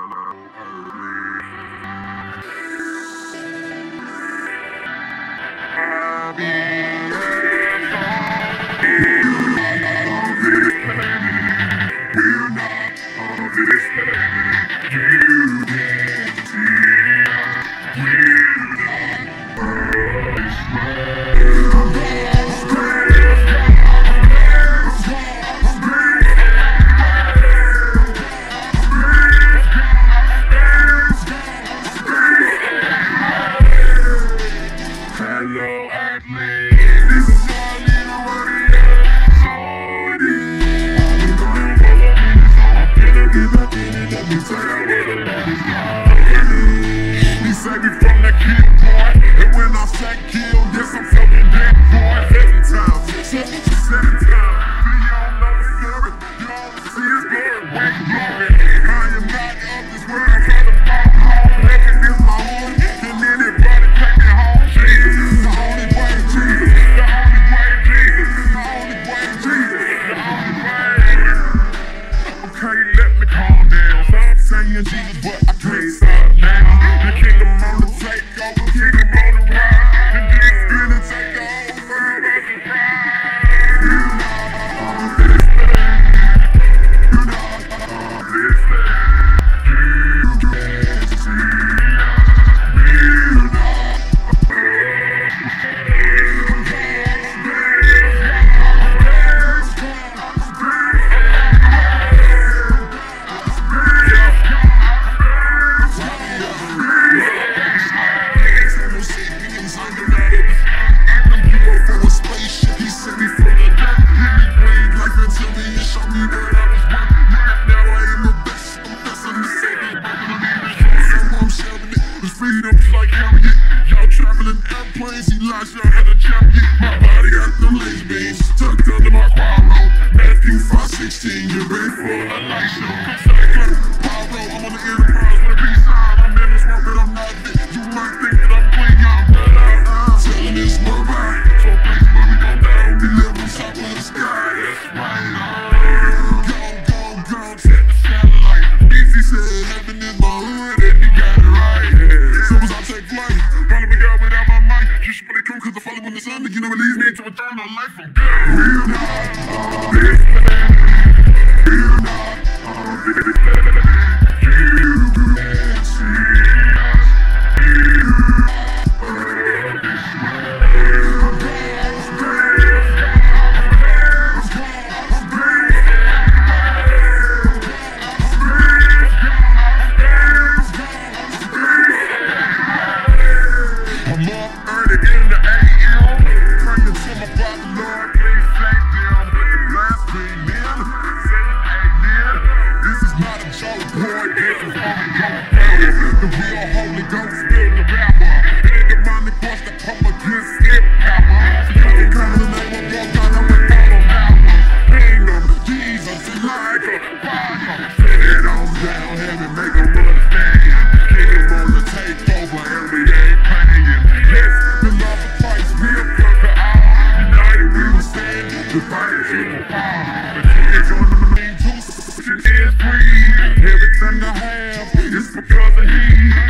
Everything I have is because of him.